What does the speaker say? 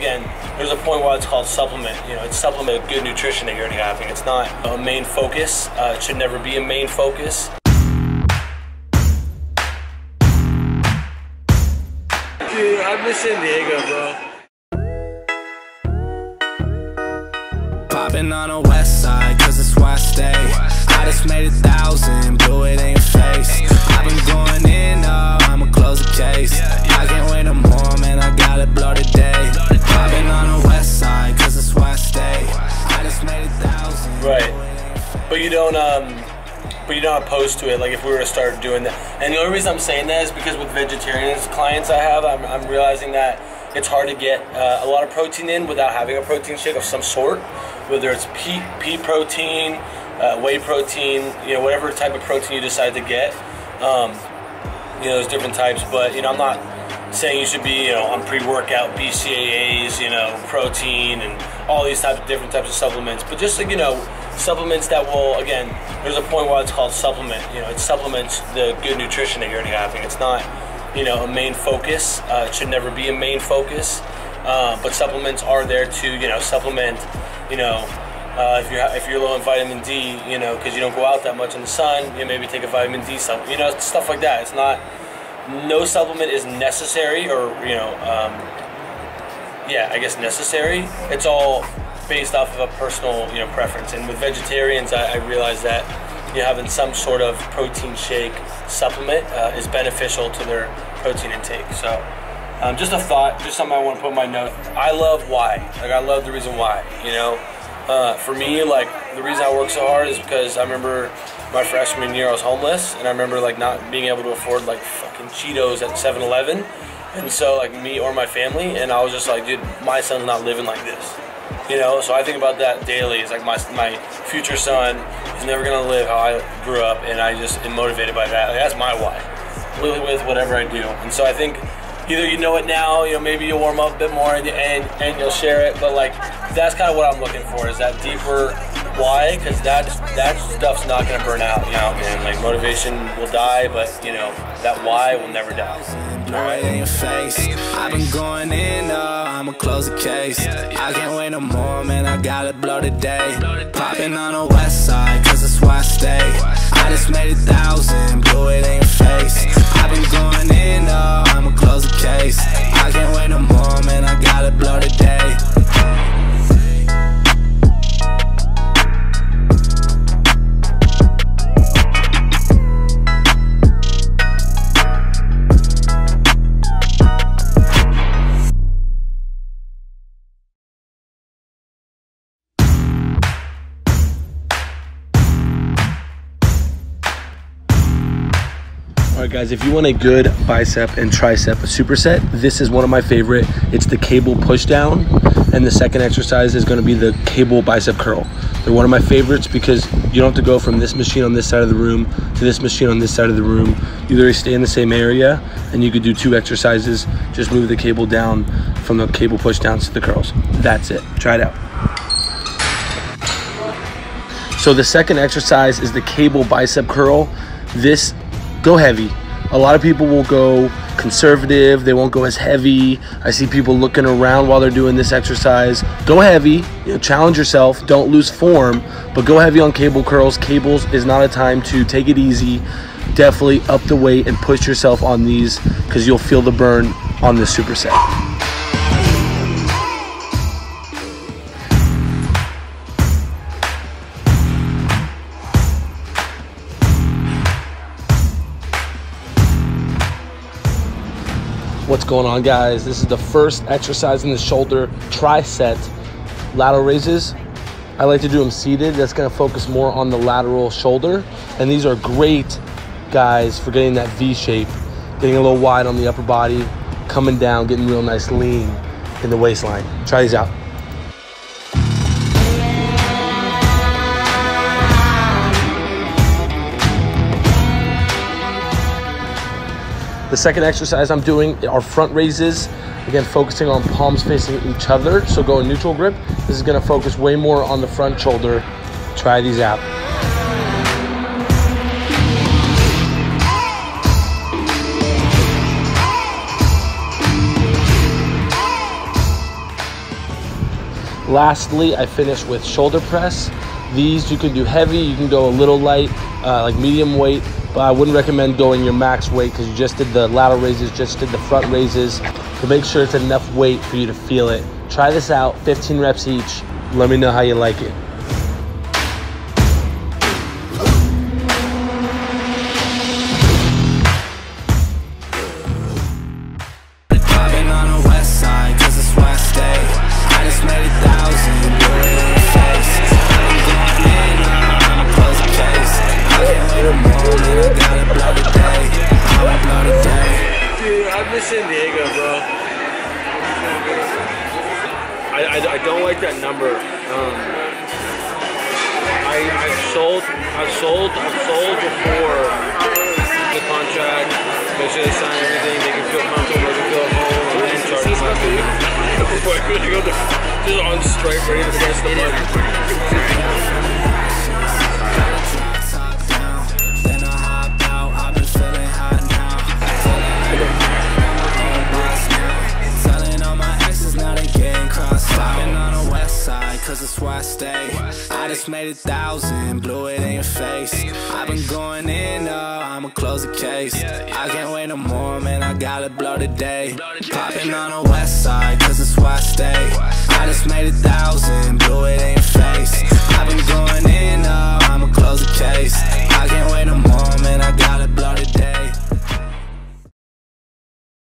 Again, there's a point why it's called supplement. You know, it's supplement good nutrition that you're already having. It's not a main focus. It should never be a main focus. Dude, I miss San Diego, bro. Popping on the west side, cause it's where I stay. I just made 1,000, blew it ain't face. I've been going in, oh, I'ma close the case. I can't wait no more, man, I gotta blow today. Popping on the west side, cause it's where I stay. I just made 1,000. Right. But you don't, but you're not opposed to it, like if we were to start doing that. And the only reason I'm saying that is because with vegetarian clients I have, I'm realizing that it's hard to get a lot of protein in without having a protein shake of some sort, whether it's pea protein, whey protein, you know, whatever type of protein you decide to get. You know, there's different types, but you know, I'm not saying you should be, you know, on pre-workout BCAAs, you know, protein and all these types of different types of supplements, but just like, you know, supplements that will, again, there's a point why it's called supplement. You know, it supplements the good nutrition that you're already having. It's not, you know, a main focus. It should never be a main focus. But supplements are there to, you know, supplement. You know, if you're low in vitamin D, you know, because you don't go out that much in the sun, you maybe take a vitamin D supplement. You know, stuff like that. It's not. No supplement is necessary, or you know, yeah, I guess necessary. It's all based off of a personal, you know, preference. And with vegetarians, I realize that, you know, having some sort of protein shake supplement is beneficial to their protein intake. So just a thought, just something I want to put in my note. I love why. Like, I love the reason why, you know. For me, like, the reason I work so hard is because I remember my freshman year I was homeless, and I remember, like, not being able to afford, like, fucking Cheetos at 7-Eleven. And so, like, me or my family, and I was just like, dude, my son's not living like this. You know, so I think about that daily. It's like my future son is never gonna live how I grew up, and I just am motivated by that. Like, that's my why, really, with whatever I do. And so I think either you know it now, you know, maybe you'll warm up a bit more and you'll share it. But like, that's kind of what I'm looking for, is that deeper why, because that stuff's not gonna burn out. You know, man, like, motivation will die, but you know that why will never die. Right in your face. I've been going in, I'ma close the case. I can't wait no more, man, I gotta blow today. Popping on the west side, cause that's where I stay. I just made 1,000, blew it in your face. I've been going in, I'ma close the case. I can't wait no more, man, I gotta blow today. Alright guys, if you want a good bicep and tricep superset, this is one of my favorite. It's the cable push down, and the second exercise is going to be the cable bicep curl. They're one of my favorites because you don't have to go from this machine on this side of the room to this machine on this side of the room. You literally stay in the same area, and you could do two exercises. Just move the cable down from the cable push downs to the curls. That's it. Try it out. So the second exercise is the cable bicep curl. This go heavy. A lot of people will go conservative. They won't go as heavy. I see people looking around while they're doing this exercise. Go heavy, you know, challenge yourself. Don't lose form, but go heavy on cable curls. Cables is not a time to take it easy. Definitely up the weight and push yourself on these, because you'll feel the burn on this superset. What's going on, guys? This is the first exercise in the shoulder tricep lateral raises. I like to do them seated. That's going to focus more on the lateral shoulder, and these are great, guys, for getting that V shape, getting a little wide on the upper body, coming down, getting real nice lean in the waistline. Try these out. The second exercise I'm doing are front raises. Again, focusing on palms facing each other, so go in neutral grip. This is gonna focus way more on the front shoulder. Try these out. Lastly, I finish with shoulder press. These you can do heavy, you can go a little light, like medium weight, but I wouldn't recommend going your max weight because you just did the lateral raises, just did the front raises. So make sure it's enough weight for you to feel it. Try this out, 15 reps each. Let me know how you like it. I don't like that number. I've sold before the contract. Make sure they sign everything. They can feel comfortable, they can feel home, and then charge them up. Just on strike, ready to press the button. Cause it's where I stay. I just made 1,000, blew it in your face. I've been going in, I'ma close the case. I can't wait no more, man, I gotta blow today. Popping on the west side, cause it's where I stay.